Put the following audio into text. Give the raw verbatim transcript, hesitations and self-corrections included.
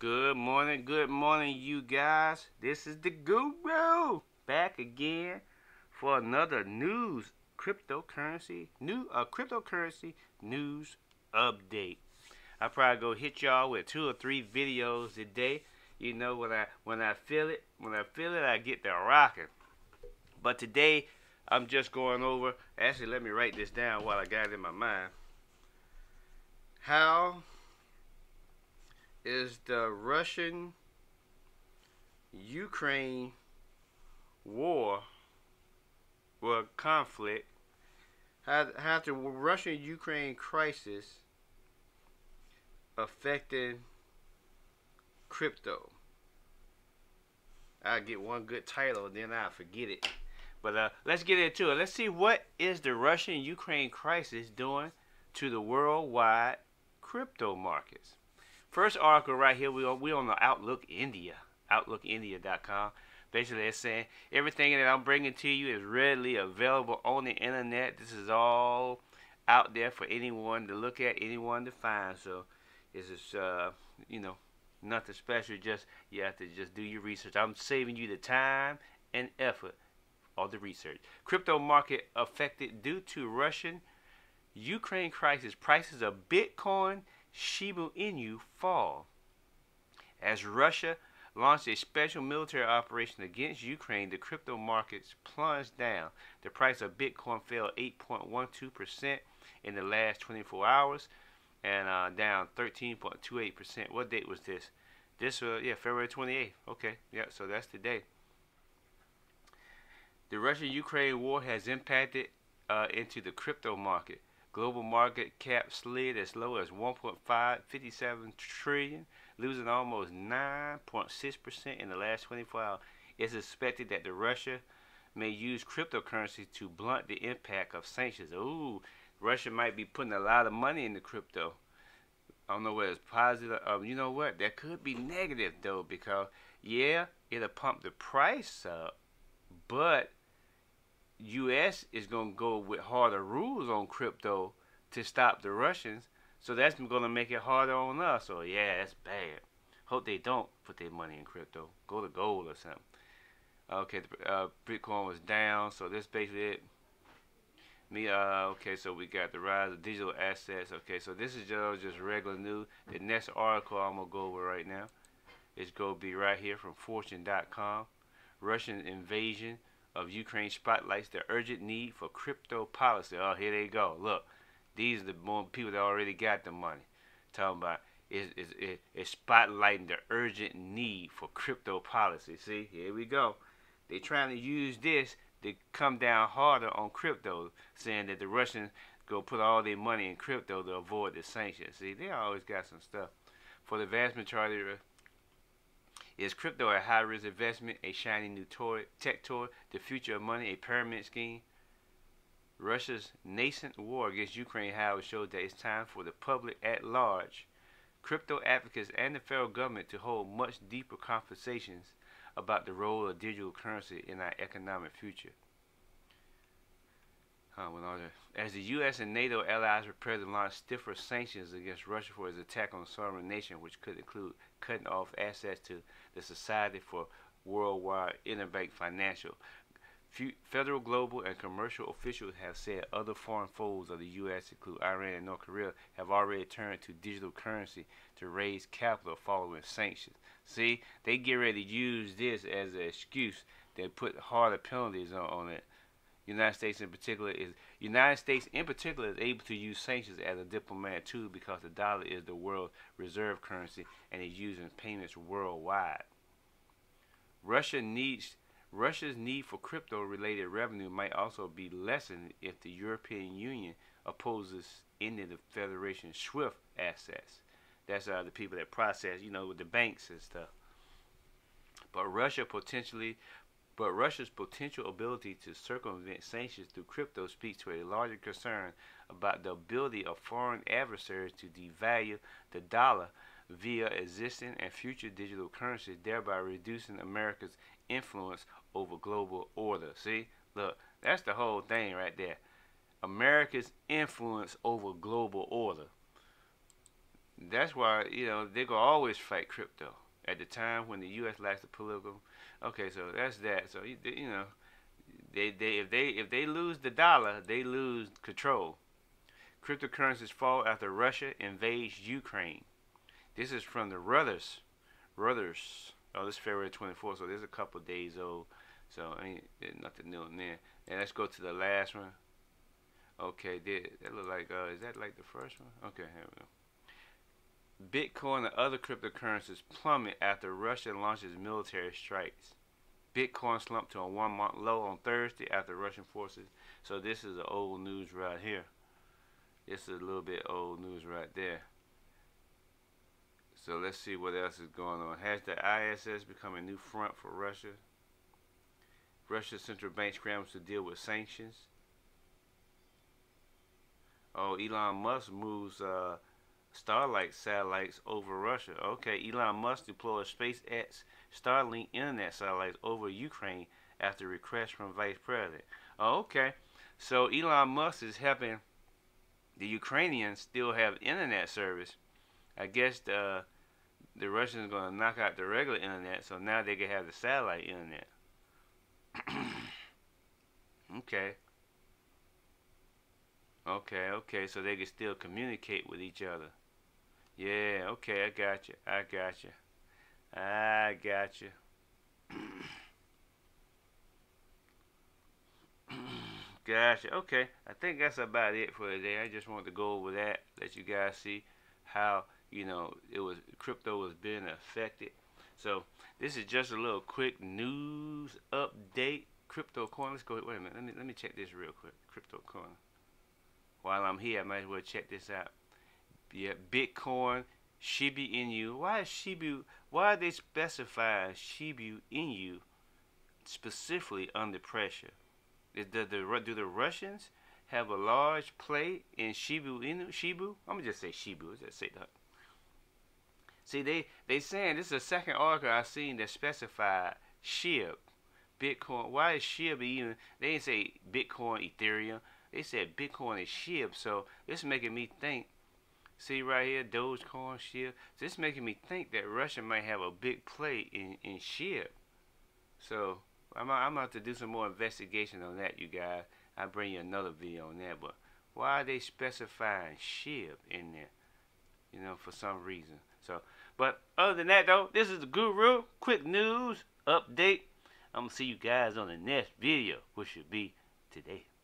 Good morning, good morning, you guys. This is the Guru back again for another news cryptocurrency new uh, cryptocurrency news update. I probably go hit y'all with two or three videos today. You know, when I when I feel it, when I feel it, I get the rocking. But today, I'm just going over. Actually, let me write this down while I got it in my mind. How is the Russian-Ukraine war, well, conflict, how, how the Russian-Ukraine crisis affecting crypto? I'll get one good title, then I'll forget it. But uh, let's get into it. Let's see, what is the Russian-Ukraine crisis doing to the worldwide crypto markets? First article right here, we are, we're on the Outlook India, outlook india dot com. Basically, it's saying everything that I'm bringing to you is readily available on the internet. This is all out there for anyone to look at, anyone to find. So it's just, uh, you know, nothing special. Just you have to just do your research. I'm saving you the time and effort of the research. Crypto market affected due to Russian-Ukraine crisis. Prices of Bitcoin, Shiba Inu fall as Russia launched a special military operation against Ukraine. The crypto markets plunged down. The price of Bitcoin fell eight point one two percent in the last twenty-four hours, and uh, down thirteen point two eight percent. What date was this? This was uh, yeah, February twenty-eighth. Okay, yeah, so that's today. The Russia-Ukraine war has impacted uh, into the crypto market. Global market cap slid as low as one point five five seven trillion dollars, losing almost nine point six percent in the last twenty-four hours. It's expected that the Russia may use cryptocurrency to blunt the impact of sanctions. Ooh, Russia might be putting a lot of money into crypto. I don't know whether it's positive. Um, you know what? That could be negative, though, because, yeah, it'll pump the price up, but U S is going to go with harder rules on crypto to stop the Russians. So that's going to make it harder on us. So yeah, that's bad. Hope they don't put their money in crypto. Go to gold or something. Okay, uh, Bitcoin was down. So that's basically it. Me, uh, okay, so we got the rise of digital assets. Okay, so this is just, just regular news. The next article I'm going to go over right now is going to be right here from fortune dot com. Russian invasion of Ukraine spotlights the urgent need for crypto policy. Oh, here they go. Look, these are the more people that already got the money. Talking about is is it, it's spotlighting the urgent need for crypto policy. See, here we go. They're trying to use this to come down harder on crypto, saying that the Russians go put all their money in crypto to avoid the sanctions. See, they always got some stuff. For the vast majority of is crypto a high-risk investment, a shiny new toy, tech toy, the future of money, a pyramid scheme? Russia's nascent war against Ukraine, however, shows that it's time for the public at large, crypto advocates, and the federal government to hold much deeper conversations about the role of digital currency in our economic future. Huh, when all the, as the U S and NATO allies prepare to launch stiffer sanctions against Russia for its attack on a sovereign nation, which could include cutting off access to the Society for Worldwide Interbank Financial, Fe federal, global, and commercial officials have said other foreign foes of the U S, including Iran and North Korea, have already turned to digital currency to raise capital following sanctions. See, they get ready to use this as an excuse. They put harder penalties on, on it. United States in particular is United States in particular is able to use sanctions as a diplomatic tool because the dollar is the world's reserve currency and is used in payments worldwide. Russia needs Russia's need for crypto-related revenue might also be lessened if the European Union opposes ending the Federation's SWIFT assets. That's uh, the people that process, you know, with the banks and stuff. But Russia potentially. But Russia's potential ability to circumvent sanctions through crypto speaks to a larger concern about the ability of foreign adversaries to devalue the dollar via existing and future digital currencies, thereby reducing America's influence over global order. See, look, that's the whole thing right there. America's influence over global order. That's why, you know, they're going to always fight crypto at the time when the U S lacks the political. Okay, so that's that. So, you, you know, they, they, if, they, if they lose the dollar, they lose control. Cryptocurrencies fall after Russia invades Ukraine. This is from the Reuters. Reuters. Oh, this is February twenty-fourth, so this is a couple days old. So, I mean, there's nothing new in there. And let's go to the last one. Okay, did that look like, uh, is that like the first one? Okay, here we go. Bitcoin and other cryptocurrencies plummet after Russia launches military strikes. Bitcoin slumped to a one-month low on Thursday after Russian forces. So this is the old news right here. This is a little bit old news right there. So let's see what else is going on. Has the I S S become a new front for Russia? Russia's central bank scrambles to deal with sanctions. Oh, Elon Musk moves uh, Starlink satellites over Russia. Okay, Elon Musk deploys SpaceX Starlink internet satellites over Ukraine after request from Vice President. Oh, okay, so Elon Musk is helping the Ukrainians still have internet service. I guess the, the Russians are going to knock out the regular internet, so now they can have the satellite internet. Okay. Okay, okay, so they can still communicate with each other. Yeah, okay, I got you. I got you. I got you. Gotcha. Okay, I think that's about it for today. I just wanted to go over that, let you guys see how, you know, it was crypto was being affected. So this is just a little quick news update. Crypto Corner. Let's go. Wait a minute. Let me let me check this real quick. Crypto Corner. While I'm here, I might as well check this out. Yeah, Bitcoin, Shiba Inu. Why is Shiba? Why are they specifying Shiba Inu specifically under pressure? Did the, the do the Russians have a large play in Shiba Inu? Shibu? I'm gonna just say Shibu. Let's just say that. See, they they saying this is the second article I've seen that specified S H I B, Bitcoin. Why is S H I B even? They didn't say Bitcoin, Ethereum. They said Bitcoin is S H I B. So this is making me think. See right here, Dogecoin, S H I B. So this is making me think that Russia might have a big play in in S H I B. So I'm I'm gonna have to do some more investigation on that, you guys. I'll bring you another video on that. But why are they specifying S H I B in there? You know, for some reason. So, but other than that, though, this is the Guru. Quick news update. I'm going to see you guys on the next video, which should be today.